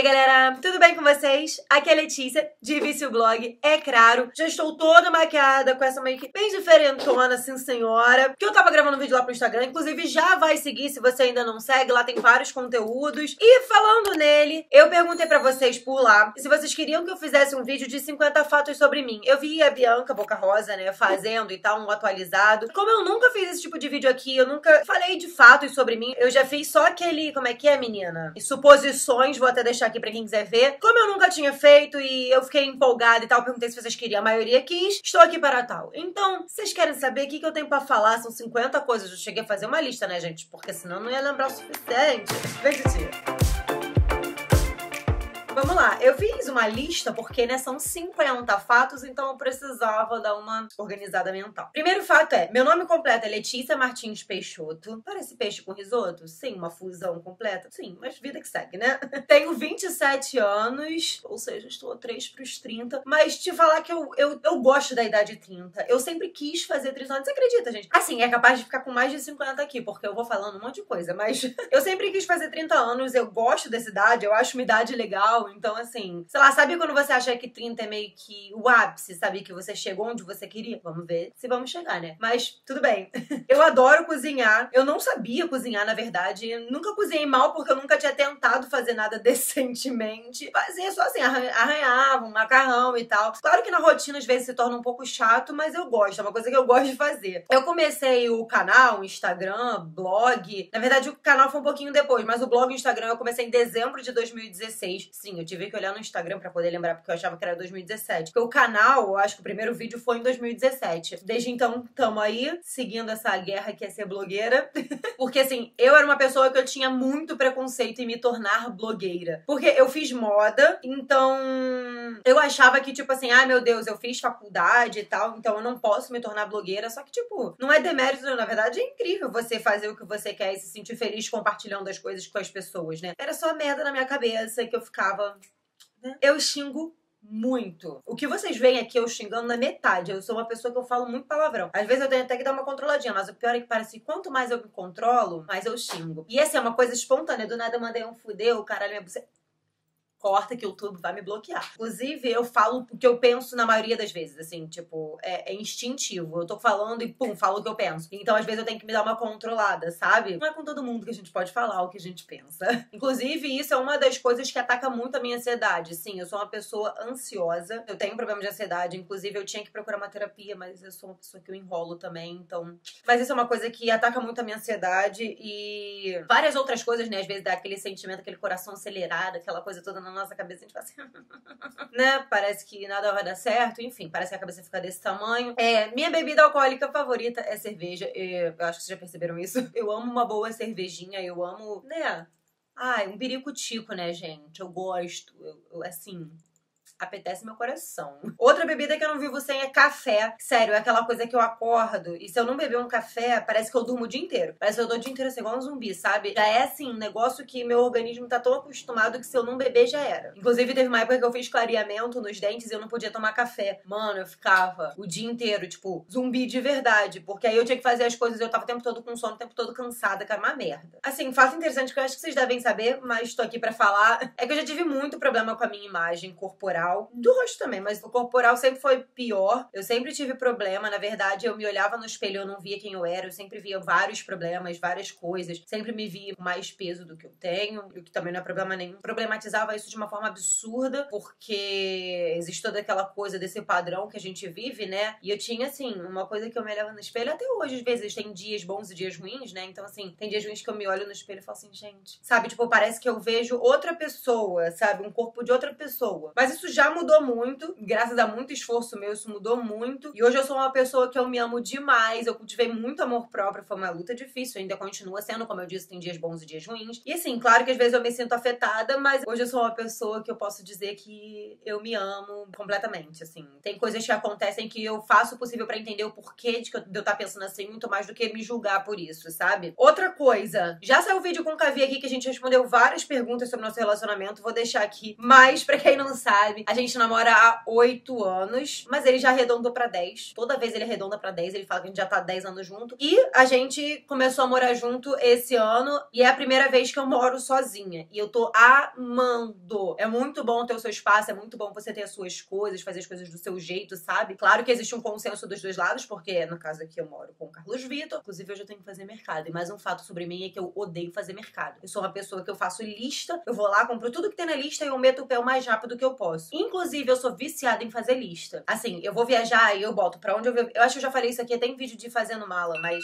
aí, galera! Tudo bem com vocês? Aqui é a Letícia, de Vício Blog, é claro. Já estou toda maquiada, com essa make bem diferentona, assim, senhora. Que eu tava gravando um vídeo lá pro Instagram, inclusive já vai seguir se você ainda não segue, lá tem vários conteúdos. E falando nele, eu perguntei pra vocês por lá se vocês queriam que eu fizesse um vídeo de 50 fatos sobre mim. Eu vi a Bianca Boca Rosa, né, fazendo e tal, um atualizado. Como eu nunca fiz esse tipo de vídeo aqui, eu nunca falei de fatos sobre mim, eu já fiz só aquele, como é que é, menina? Suposições, vou até deixar aqui pra quem quiser ver. Como eu nunca tinha feito e eu fiquei empolgada e tal, perguntei se vocês queriam, a maioria quis, estou aqui para tal. Então, vocês querem saber o que eu tenho pra falar? São 50 coisas, eu cheguei a fazer uma lista, né, gente? Porque senão não ia lembrar o suficiente. Vem do dia. Vamos lá, eu fiz uma lista porque, né, são 50 fatos, então eu precisava dar uma organizada mental. Primeiro fato é, meu nome completo é Letícia Martins Peixoto. Parece peixe com risoto? Sim, uma fusão completa? Sim, mas vida que segue, né? Tenho 27 anos, ou seja, estou 3 pros 30. Mas te falar que eu gosto da idade 30. Eu sempre quis fazer 30 anos, você acredita, gente? Assim, é capaz de ficar com mais de 50 aqui, porque eu vou falando um monte de coisa, mas eu sempre quis fazer 30 anos, eu gosto dessa idade, eu acho uma idade legal. Então, assim, sei lá, sabe quando você acha que 30 é meio que o ápice, sabe? Que você chegou onde você queria? Vamos ver se vamos chegar, né? Mas, tudo bem. Eu adoro cozinhar. Eu não sabia cozinhar, na verdade. Eu nunca cozinhei mal porque eu nunca tinha tentado fazer nada decentemente. Fazia só assim, arranhava um macarrão e tal. Claro que na rotina, às vezes, se torna um pouco chato, mas eu gosto. É uma coisa que eu gosto de fazer. Eu comecei o canal, o Instagram, blog. Na verdade, o canal foi um pouquinho depois, mas o blog e o Instagram eu comecei em dezembro de 2016. Sim, eu tive que olhar no Instagram pra poder lembrar, porque eu achava que era 2017. Porque o canal, eu acho que o primeiro vídeo foi em 2017. Desde então, tamo aí, seguindo essa guerra que é ser blogueira. Porque, assim, eu era uma pessoa que eu tinha muito preconceito em me tornar blogueira. Porque eu fiz moda, então eu achava que, tipo assim, ai meu Deus, eu fiz faculdade e tal, então eu não posso me tornar blogueira. Só que, tipo, não é demérito, na verdade, é incrível você fazer o que você quer e se sentir feliz compartilhando as coisas com as pessoas, né? Era só merda na minha cabeça que eu ficava. Eu xingo muito. O que vocês veem aqui eu xingando na metade. Eu sou uma pessoa que eu falo muito palavrão. Às vezes eu tenho até que dar uma controladinha, mas o pior é que parece que quanto mais eu me controlo, mais eu xingo. E essa é uma coisa espontânea. Do nada eu mandei um fudeu, caralho, minha buceta. Corta que o YouTube vai me bloquear. Inclusive, eu falo o que eu penso na maioria das vezes, assim, tipo, é instintivo. Eu tô falando e pum, falo o que eu penso. Então, às vezes, eu tenho que me dar uma controlada, sabe? Não é com todo mundo que a gente pode falar o que a gente pensa. Inclusive, isso é uma das coisas que ataca muito a minha ansiedade. Sim, eu sou uma pessoa ansiosa. Eu tenho um problema de ansiedade. Inclusive, eu tinha que procurar uma terapia, mas eu sou uma pessoa que eu enrolo também, então... Mas isso é uma coisa que ataca muito a minha ansiedade e... várias outras coisas, né? Às vezes, dá aquele sentimento, aquele coração acelerado, aquela coisa toda... na nossa cabeça a gente fala assim, né? Parece que nada vai dar certo, enfim, parece que a cabeça fica desse tamanho. Minha bebida alcoólica favorita é cerveja, eu acho que vocês já perceberam isso. Eu amo uma boa cervejinha, eu amo, né? Ai, um biricutico, né, gente? Eu gosto, eu assim... apetece meu coração. Outra bebida que eu não vivo sem é café. Sério, é aquela coisa que eu acordo e se eu não beber um café, parece que eu durmo o dia inteiro. Parece que eu dou o dia inteiro assim, igual um zumbi, sabe? Já é assim, um negócio que meu organismo tá tão acostumado que se eu não beber, já era. Inclusive, teve uma época que eu fiz clareamento nos dentes e eu não podia tomar café. Mano, eu ficava o dia inteiro, tipo, zumbi de verdade. Porque aí eu tinha que fazer as coisas, eu tava o tempo todo com sono, o tempo todo cansada, que era uma merda. Assim, fato interessante que eu acho que vocês devem saber, mas tô aqui pra falar, é que eu já tive muito problema com a minha imagem corporal. Do rosto também, mas o corporal sempre foi pior. Eu sempre tive problema, na verdade, eu me olhava no espelho, eu não via quem eu era, eu sempre via vários problemas, várias coisas, sempre me via com mais peso do que eu tenho, o que também não é problema nenhum. Problematizava isso de uma forma absurda, porque existe toda aquela coisa desse padrão que a gente vive, né? E eu tinha, assim, uma coisa que eu me olhava no espelho, até hoje, às vezes, tem dias bons e dias ruins, né? Então, assim, tem dias ruins que eu me olho no espelho e falo assim, gente, sabe? Tipo, parece que eu vejo outra pessoa, sabe? Um corpo de outra pessoa. Mas isso já mudou muito, graças a muito esforço meu, isso mudou muito. E hoje eu sou uma pessoa que eu me amo demais, eu cultivei muito amor próprio, foi uma luta difícil, ainda continua sendo, como eu disse, tem dias bons e dias ruins. E assim, claro que às vezes eu me sinto afetada, mas hoje eu sou uma pessoa que eu posso dizer que eu me amo completamente, assim. Tem coisas que acontecem que eu faço o possível pra entender o porquê de que eu tá pensando assim, muito mais do que me julgar por isso, sabe? Outra coisa, já saiu o vídeo com o Kavi aqui que a gente respondeu várias perguntas sobre nosso relacionamento, vou deixar aqui, mas pra quem não sabe, A gente namora há 8 anos, mas ele já arredondou pra 10. Toda vez ele arredonda pra 10, ele fala que a gente já tá há 10 anos junto. E a gente começou a morar junto esse ano e é a primeira vez que eu moro sozinha. E eu tô amando. É muito bom ter o seu espaço, é muito bom você ter as suas coisas, fazer as coisas do seu jeito, sabe? Claro que existe um consenso dos dois lados, porque no caso aqui eu moro com o Carlos Vitor. Inclusive, eu já tenho que fazer mercado. E mais um fato sobre mim é que eu odeio fazer mercado. Eu sou uma pessoa que eu faço lista, eu vou lá, compro tudo que tem na lista e eu meto o pé o mais rápido que eu posso. Inclusive, eu sou viciada em fazer lista. Assim, eu vou viajar e eu boto pra onde eu vou. Eu acho que eu já falei isso aqui, até em vídeo de fazendo mala, mas...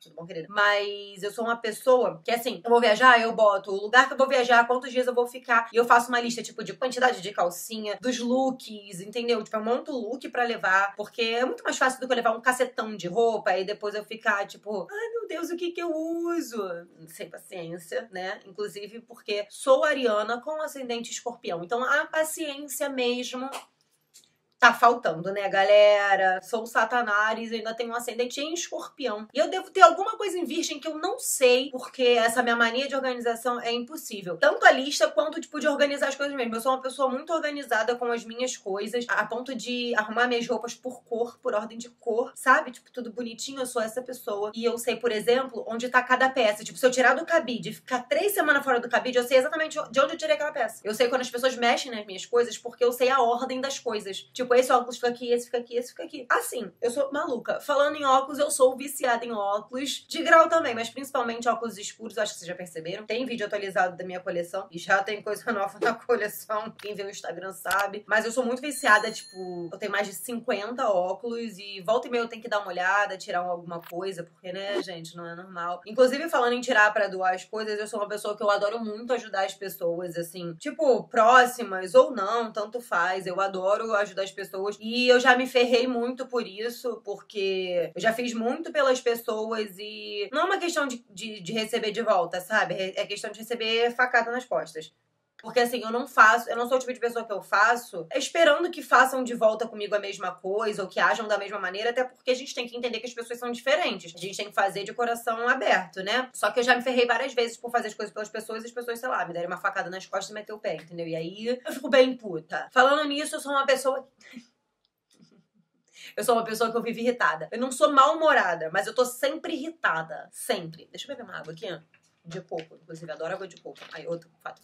Tudo bom, querida? Mas eu sou uma pessoa que, assim, eu vou viajar, eu boto o lugar que eu vou viajar, quantos dias eu vou ficar. E eu faço uma lista, tipo, de quantidade de calcinha, dos looks, entendeu? Tipo, eu monto o look pra levar, porque é muito mais fácil do que eu levar um cacetão de roupa e depois eu ficar, tipo, ai, meu Deus, o que que eu uso? Sem paciência, né? Inclusive porque sou ariana com ascendente escorpião. Então, a paciência mesmo... tá faltando, né, galera? Sou Satanás e ainda tenho um ascendente em escorpião. E eu devo ter alguma coisa em virgem que eu não sei, porque essa minha mania de organização é impossível. Tanto a lista quanto, tipo, de organizar as coisas mesmo. Eu sou uma pessoa muito organizada com as minhas coisas, a ponto de arrumar minhas roupas por cor, por ordem de cor, sabe? Tipo, tudo bonitinho, eu sou essa pessoa. E eu sei, por exemplo, onde tá cada peça. Tipo, se eu tirar do cabide e ficar 3 semanas fora do cabide, eu sei exatamente de onde eu tirei aquela peça. Eu sei quando as pessoas mexem nas minhas coisas, porque eu sei a ordem das coisas. Tipo, esse óculos fica aqui, esse fica aqui, esse fica aqui. Assim, eu sou maluca. Falando em óculos, eu sou viciada em óculos. De grau também, mas principalmente óculos escuros. Acho que vocês já perceberam. Tem vídeo atualizado da minha coleção. E já tem coisa nova na coleção. Quem vê o Instagram sabe. Mas eu sou muito viciada, tipo... Eu tenho mais de 50 óculos. E volta e meia eu tenho que dar uma olhada, tirar alguma coisa. Porque, né, gente, não é normal. Inclusive, falando em tirar pra doar as coisas, eu sou uma pessoa que eu adoro muito ajudar as pessoas, assim. Tipo, próximas ou não, tanto faz. Eu adoro ajudar as pessoas. E eu já me ferrei muito por isso, porque eu já fiz muito pelas pessoas e não é uma questão de receber de volta, sabe? É questão de receber facada nas costas. Porque assim, eu não faço, eu não sou o tipo de pessoa que eu faço esperando que façam de volta comigo a mesma coisa ou que ajam da mesma maneira, até porque a gente tem que entender que as pessoas são diferentes. A gente tem que fazer de coração aberto, né? Só que eu já me ferrei várias vezes por fazer as coisas pelas pessoas e as pessoas, sei lá, me deram uma facada nas costas e meter o pé, entendeu? E aí eu fico bem puta. Falando nisso, eu sou uma pessoa... Eu sou uma pessoa que eu vivo irritada. Eu não sou mal-humorada, mas eu tô sempre irritada. Sempre. Deixa eu beber uma água aqui, ó. De coco. Inclusive, eu adoro água de coco. Aí, outro fato.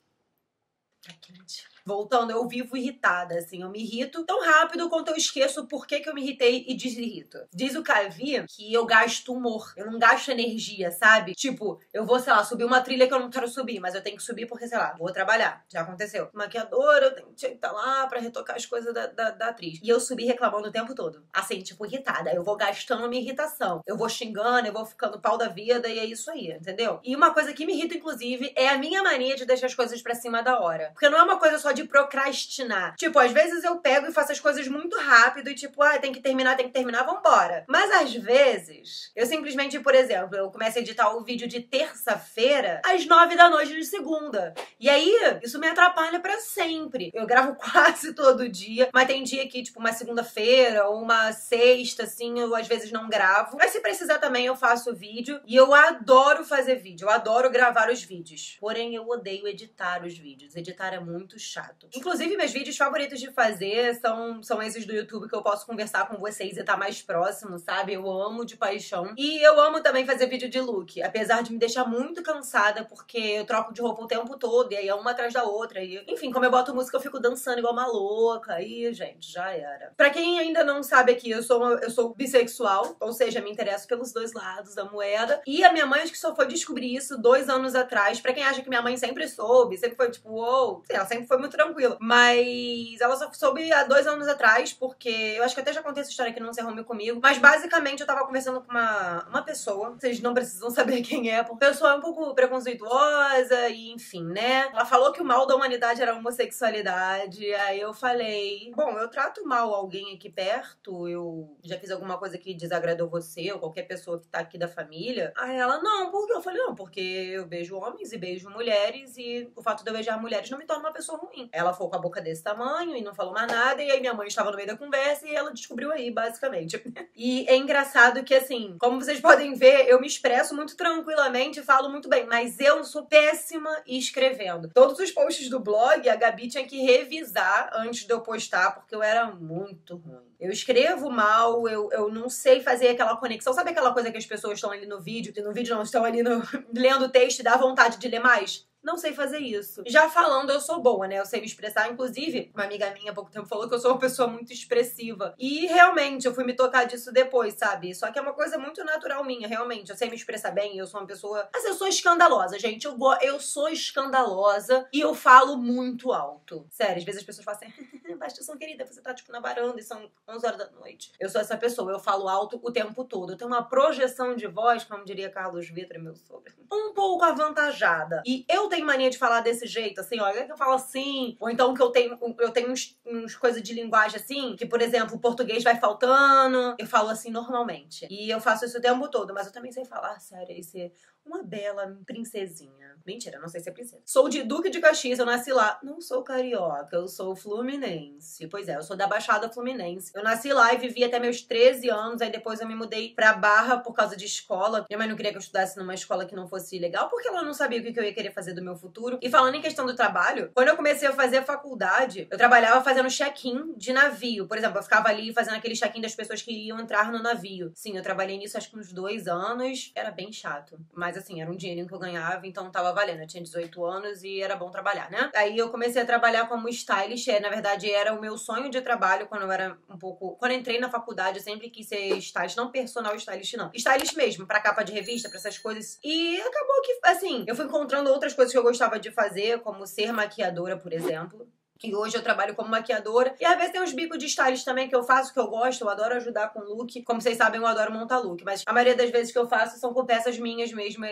Tá quente. Voltando, eu vivo irritada, assim. Eu me irrito tão rápido quanto eu esqueço por que eu me irritei e desirrito. Diz o Kavi que eu gasto humor. Eu não gasto energia, sabe? Tipo, eu vou, sei lá, subir uma trilha que eu não quero subir, mas eu tenho que subir porque, sei lá, vou trabalhar. Já aconteceu. Maquiadora, eu tinha que estar lá pra retocar as coisas da atriz. E eu subi reclamando o tempo todo. Assim, tipo, irritada. Eu vou gastando minha irritação. Eu vou xingando, eu vou ficando pau da vida e é isso aí, entendeu? E uma coisa que me irrita, inclusive, é a minha mania de deixar as coisas pra cima da hora. Porque não é uma coisa só de procrastinar. Tipo, às vezes eu pego e faço as coisas muito rápido e tipo, ah, tem que terminar, vambora. Mas às vezes, eu simplesmente, por exemplo, eu começo a editar o vídeo de terça-feira às 21h de segunda. E aí, isso me atrapalha pra sempre. Eu gravo quase todo dia, mas tem dia que, tipo, uma segunda-feira ou uma sexta, assim, eu às vezes não gravo. Mas se precisar também, eu faço vídeo. E eu adoro fazer vídeo, eu adoro gravar os vídeos. Porém, eu odeio editar os vídeos. Editar é muito chato. Inclusive, meus vídeos favoritos de fazer são esses do YouTube que eu posso conversar com vocês e tá mais próximo, sabe? Eu amo de paixão. E eu amo também fazer vídeo de look, apesar de me deixar muito cansada, porque eu troco de roupa o tempo todo, e aí é uma atrás da outra. E... Enfim, como eu boto música, eu fico dançando igual uma louca. E, gente, já era. Pra quem ainda não sabe aqui, eu sou bissexual, ou seja, me interesso pelos dois lados da moeda. E a minha mãe acho que só foi descobrir isso 2 anos atrás. Pra quem acha que minha mãe sempre soube, sempre foi tipo, uou, ela sempre foi muito tranquila, mas ela só soube há 2 anos atrás, porque eu acho que até já contei essa história que não se arrume comigo, mas basicamente eu tava conversando com uma pessoa, vocês não precisam saber quem é, porque a pessoa é um pouco preconceituosa e enfim, né? Ela falou que o mal da humanidade era a homossexualidade, aí eu falei, bom, eu trato mal alguém aqui perto, eu já fiz alguma coisa que desagradou você ou qualquer pessoa que tá aqui da família? Aí ela, não, porque eu falei, não, porque eu beijo homens e beijo mulheres e o fato de eu beijar mulheres não me torna uma pessoa ruim. Ela foi com a boca desse tamanho e não falou mais nada, e aí minha mãe estava no meio da conversa e ela descobriu aí, basicamente. E é engraçado que, assim, como vocês podem ver, eu me expresso muito tranquilamente e falo muito bem, mas eu sou péssima escrevendo. Todos os posts do blog, a Gabi tinha que revisar antes de eu postar, porque eu era muito ruim. Eu escrevo mal, eu não sei fazer aquela conexão. Sabe aquela coisa que as pessoas estão ali no vídeo, que no vídeo não estão ali no, lendo o texto e dá vontade de ler mais? Não sei fazer isso. Já falando, eu sou boa, né? Eu sei me expressar. Inclusive, uma amiga minha há pouco tempo falou que eu sou uma pessoa muito expressiva. E realmente, eu fui me tocar disso depois, sabe? Só que é uma coisa muito natural minha, realmente. Eu sei me expressar bem, eu sou uma pessoa... Mas eu sou escandalosa, gente. Eu sou escandalosa e eu falo muito alto. Sério, às vezes as pessoas falam assim... Baixa o som, querida, você tá tipo na varanda e são 11 horas da noite. Eu sou essa pessoa, eu falo alto o tempo todo. Eu tenho uma projeção de voz, como diria Carlos Vitre, meu sogro, um pouco avantajada. E eu tenho mania de falar desse jeito, assim, ó, que eu falo assim, ou então que eu tenho uns coisas de linguagem assim, que, por exemplo, o português vai faltando, eu falo assim normalmente. E eu faço isso o tempo todo, mas eu também sei falar, sério, esse... Uma bela princesinha. Mentira, não sei se é princesa. Sou de Duque de Caxias, eu nasci lá. Não sou carioca, eu sou fluminense. Pois é, eu sou da Baixada Fluminense. Eu nasci lá e vivi até meus 13 anos, aí depois eu me mudei pra Barra por causa de escola. Minha mãe não queria que eu estudasse numa escola que não fosse legal, porque ela não sabia o que eu ia querer fazer do meu futuro. E falando em questão do trabalho, quando eu comecei a fazer faculdade, eu trabalhava fazendo check-in de navio. Por exemplo, eu ficava ali fazendo aquele check-in das pessoas que iam entrar no navio. Sim, eu trabalhei nisso acho que uns 2 anos. Era bem chato, mas assim, era um dinheirinho que eu ganhava, então tava valendo. Eu tinha 18 anos e era bom trabalhar, né? Aí eu comecei a trabalhar como stylist. Na verdade, era o meu sonho de trabalho quando eu era um pouco... Quando eu entrei na faculdade, eu sempre quis ser stylist. Não personal stylist, não. Stylist mesmo, pra capa de revista, pra essas coisas. E acabou que, assim, eu fui encontrando outras coisas que eu gostava de fazer, como ser maquiadora, por exemplo. Que hoje eu trabalho como maquiadora. E às vezes tem uns bicos de stylist também que eu faço, que eu gosto. Eu adoro ajudar com look. Como vocês sabem, eu adoro montar look. Mas a maioria das vezes que eu faço são com peças minhas mesmo.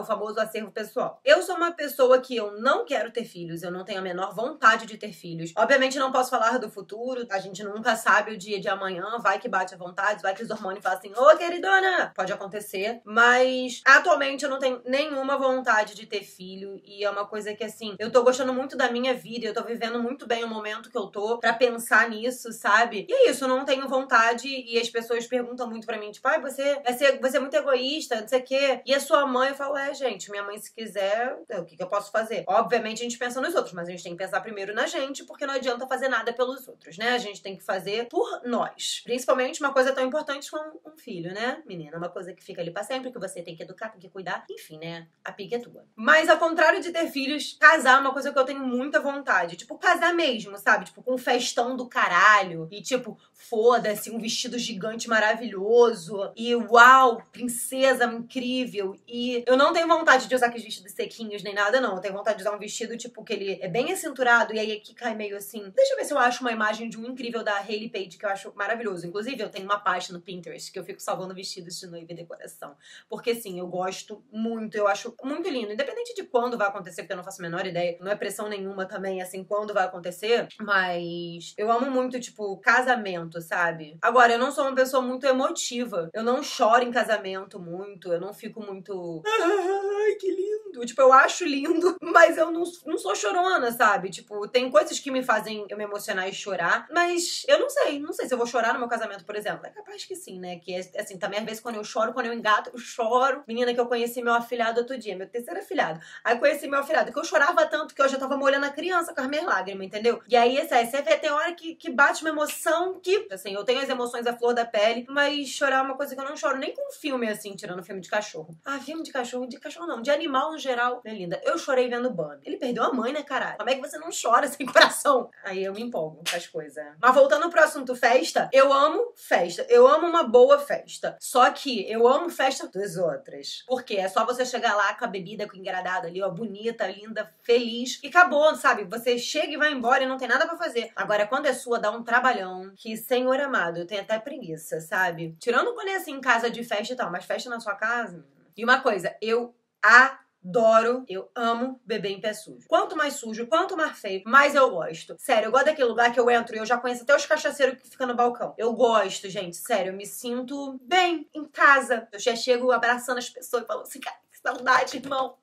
O famoso acervo pessoal. Eu sou uma pessoa que eu não quero ter filhos. Eu não tenho a menor vontade de ter filhos. Obviamente não posso falar do futuro. A gente nunca sabe o dia de amanhã. Vai que bate a vontade. Vai que os hormônios falam assim, ô queridona. Pode acontecer. Mas atualmente eu não tenho nenhuma vontade de ter filho. E é uma coisa que assim, eu tô gostando muito da minha vida. Eu tô vivendo muito bem o momento que eu tô pra pensar nisso, sabe? E é isso, eu não tenho vontade e as pessoas perguntam muito pra mim, tipo, ai, você é muito egoísta, não sei o quê. E a sua mãe, eu falo, é, gente, minha mãe se quiser, o que que eu posso fazer? Obviamente a gente pensa nos outros, mas a gente tem que pensar primeiro na gente, porque não adianta fazer nada pelos outros, né? A gente tem que fazer por nós. Principalmente uma coisa tão importante como um filho, né, menina? Uma coisa que fica ali pra sempre, que você tem que educar, tem que cuidar, enfim, né? A pique é tua. Mas ao contrário de ter filhos, casar é uma coisa que eu tenho muita vontade. Tipo, casar mesmo, sabe? Tipo, com um festão do caralho. E tipo, foda-se, um vestido gigante maravilhoso. E uau, princesa incrível. E eu não tenho vontade de usar aqueles vestidos sequinhos nem nada, não. Eu tenho vontade de usar um vestido, tipo, que ele é bem acinturado. E aí aqui cai meio assim... Deixa eu ver se eu acho uma imagem de um incrível da Hayley Page, que eu acho maravilhoso. Inclusive, eu tenho uma página no Pinterest que eu fico salvando vestidos de noiva e decoração. Porque sim, eu gosto muito. Eu acho muito lindo. Independente de quando vai acontecer, porque eu não faço a menor ideia. Não é pressão nenhuma também, assim, quando vai acontecer, mas eu amo muito, tipo, casamento, sabe? Agora, eu não sou uma pessoa muito emotiva. Eu não choro em casamento muito, eu não fico muito... Ai, que lindo! Tipo, eu acho lindo, mas eu não sou chorona, sabe? Tipo, tem coisas que me fazem eu me emocionar e chorar, mas eu não sei se eu vou chorar no meu casamento, por exemplo. É capaz que sim, né? Que, assim, também às vezes quando eu choro, quando eu engato, eu choro. Menina, que eu conheci meu afilhado outro dia, meu terceiro afilhado. Aí conheci meu afilhado, que eu chorava tanto que eu já tava molhando a criança com as minhas lágrima, entendeu? E aí, você vê, tem hora que bate uma emoção que, assim, eu tenho as emoções à flor da pele, mas chorar é uma coisa que eu não choro nem com filme, assim, tirando filme de cachorro. Ah, filme de cachorro não, de animal no geral. Minha linda, eu chorei vendo o Bunny. Ele perdeu a mãe, né, caralho? Como é que você não chora sem coração? Aí eu me empolgo com as coisas. Mas voltando pro assunto festa, eu amo festa. Eu amo uma boa festa. Só que eu amo festa das outras. Porque é só você chegar lá com a bebida, com o engradado ali, ó, bonita, linda, feliz. E acabou, sabe? Você chega e vai embora e não tem nada pra fazer. Agora, quando é sua, dá um trabalhão que, senhor amado, eu tenho até preguiça, sabe? Tirando quando é assim, em casa de festa e tal, mas festa na sua casa... E uma coisa, eu adoro, eu amo beber em pé sujo. Quanto mais sujo, quanto mais feio, mais eu gosto. Sério, eu gosto daquele lugar que eu entro e eu já conheço até os cachaceiros que ficam no balcão. Eu gosto, gente, sério, eu me sinto bem em casa. Eu já chego abraçando as pessoas e falo assim, cara, que saudade, irmão.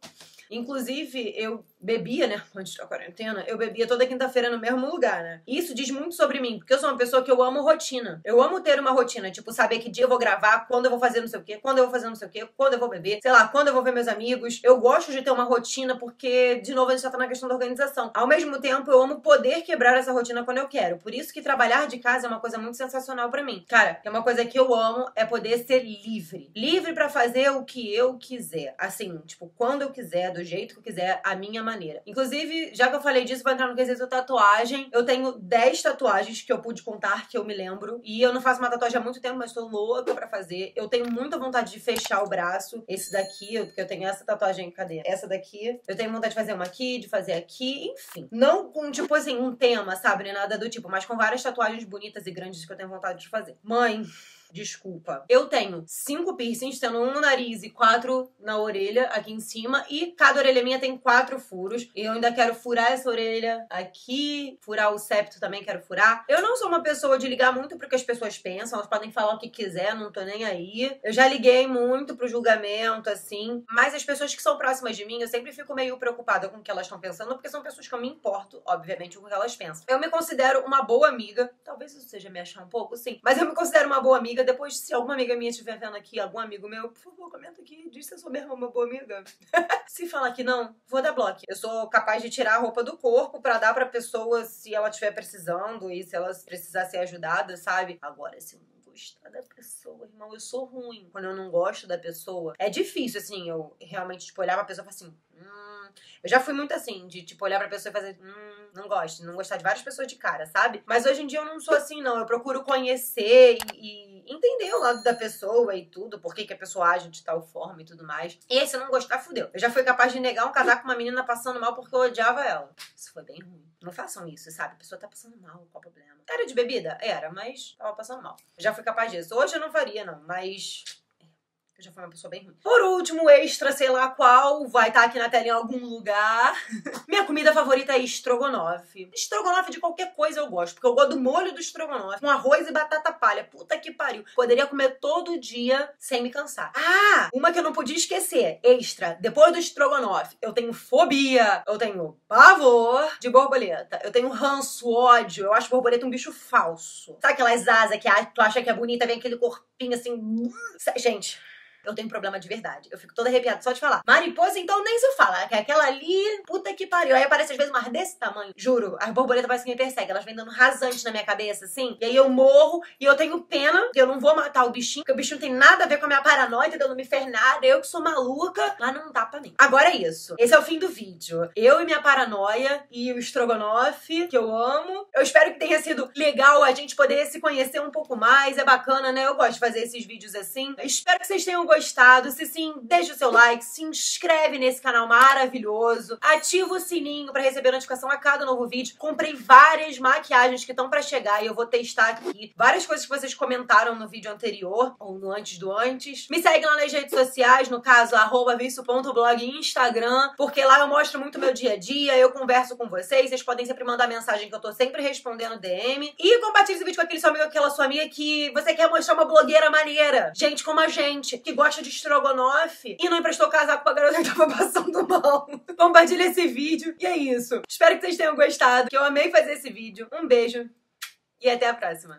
Inclusive, eu bebia, né, antes da quarentena, eu bebia toda quinta-feira no mesmo lugar, né? E isso diz muito sobre mim, porque eu sou uma pessoa que eu amo rotina. Eu amo ter uma rotina, tipo, saber que dia eu vou gravar, quando eu vou fazer não sei o quê, quando eu vou fazer não sei o quê, quando eu vou beber, sei lá, quando eu vou ver meus amigos. Eu gosto de ter uma rotina porque, de novo, a gente já tá na questão da organização. Ao mesmo tempo, eu amo poder quebrar essa rotina quando eu quero. Por isso que trabalhar de casa é uma coisa muito sensacional pra mim. Cara, é uma coisa que eu amo, é poder ser livre. Livre pra fazer o que eu quiser. Assim, tipo, quando eu quiser, do jeito que eu quiser, a minha maneira. Inclusive, já que eu falei disso, vou entrar no quesito tatuagem. Eu tenho 10 tatuagens que eu pude contar, que eu me lembro. E eu não faço uma tatuagem há muito tempo, mas tô louca pra fazer. Eu tenho muita vontade de fechar o braço. Esse daqui, porque eu tenho essa tatuagem, cadê? Essa daqui. Eu tenho vontade de fazer uma aqui, de fazer aqui, enfim. Não com, tipo assim, um tema, sabe? Nem nada do tipo, mas com várias tatuagens bonitas e grandes que eu tenho vontade de fazer. Mãe... desculpa. Eu tenho 5 piercings, tendo um no nariz e 4 na orelha, aqui em cima. E cada orelha minha tem 4 furos. E eu ainda quero furar essa orelha aqui, furar o septo também, quero furar. Eu não sou uma pessoa de ligar muito pro que as pessoas pensam, elas podem falar o que quiser, não tô nem aí. Eu já liguei muito pro julgamento, assim. Mas as pessoas que são próximas de mim, eu sempre fico meio preocupada com o que elas estão pensando, porque são pessoas que eu me importo, obviamente, com o que elas pensam. Eu me considero uma boa amiga. Talvez isso seja me achar um pouco, sim. Mas eu me considero uma boa amiga. Depois, se alguma amiga minha estiver vendo aqui, algum amigo meu, por favor, comenta aqui, diz se eu sou mesmo uma boa amiga. Se falar que não, vou dar bloco. Eu sou capaz de tirar a roupa do corpo pra dar pra pessoa se ela estiver precisando e se ela precisar ser ajudada, sabe? Agora, se eu não gostar da pessoa, irmão, eu sou ruim. Quando eu não gosto da pessoa, é difícil, assim, eu realmente, tipo, olhar pra pessoa e falar assim, Eu já fui muito assim, de tipo, olhar pra pessoa e fazer, não gosto, não gostar de várias pessoas de cara, sabe? Mas hoje em dia eu não sou assim, não. Eu procuro conhecer e entender o lado da pessoa e tudo, por que que a pessoa age de tal forma e tudo mais. E se eu não gostar, fudeu. Eu já fui capaz de negar um casaco com uma menina passando mal porque eu odiava ela. Isso foi bem ruim. Não façam isso, sabe? A pessoa tá passando mal, qual o problema? Era de bebida? Era, mas tava passando mal. Eu já fui capaz disso. Hoje eu não faria, não, mas... eu já fui uma pessoa bem ruim. Por último, extra, sei lá qual, vai estar aqui na tela em algum lugar. Minha comida favorita é estrogonofe. Estrogonofe de qualquer coisa eu gosto, porque eu gosto do molho do estrogonofe, com arroz e batata palha. Puta que pariu. Poderia comer todo dia sem me cansar. Ah, uma que eu não podia esquecer, extra. Depois do estrogonofe, eu tenho fobia, eu tenho pavor de borboleta, eu tenho ranço, ódio, eu acho borboleta um bicho falso. Sabe aquelas asas que tu acha que é bonita, vem aquele corpinho assim... Gente... eu tenho problema de verdade. Eu fico toda arrepiada só de falar. Mariposa, então, nem se fala. Que aquela ali, puta que pariu. Aí aparece às vezes umas desse tamanho. Juro, as borboletas parece que me perseguem. Elas vêm dando rasante na minha cabeça, assim. E aí eu morro e eu tenho pena. Eu não vou matar o bichinho, porque o bichinho não tem nada a ver com a minha paranoia, entendeu? Não me fez nada. Eu que sou maluca. Mas não dá pra mim. Agora é isso. Esse é o fim do vídeo. Eu e minha paranoia e o estrogonofe, que eu amo. Eu espero que tenha sido legal a gente poder se conhecer um pouco mais. É bacana, né? Eu gosto de fazer esses vídeos assim. Eu espero que vocês tenham gostado. Se sim, deixa o seu like, se inscreve nesse canal maravilhoso, ativa o sininho pra receber notificação a cada novo vídeo. Comprei várias maquiagens que estão pra chegar e eu vou testar aqui várias coisas que vocês comentaram no vídeo anterior ou no antes do antes. Me segue lá nas redes sociais, no caso, @vicio.blog e Instagram, porque lá eu mostro muito meu dia a dia, eu converso com vocês, vocês podem sempre mandar mensagem que eu tô sempre respondendo DM. E compartilha esse vídeo com aquele seu amigo, aquela sua amiga que você quer mostrar uma blogueira maneira, gente como a gente, que gosta de estrogonofe e não emprestou casaco pra garota que tava passando mal. Compartilha esse vídeo. E é isso. Espero que vocês tenham gostado, que eu amei fazer esse vídeo. Um beijo e até a próxima.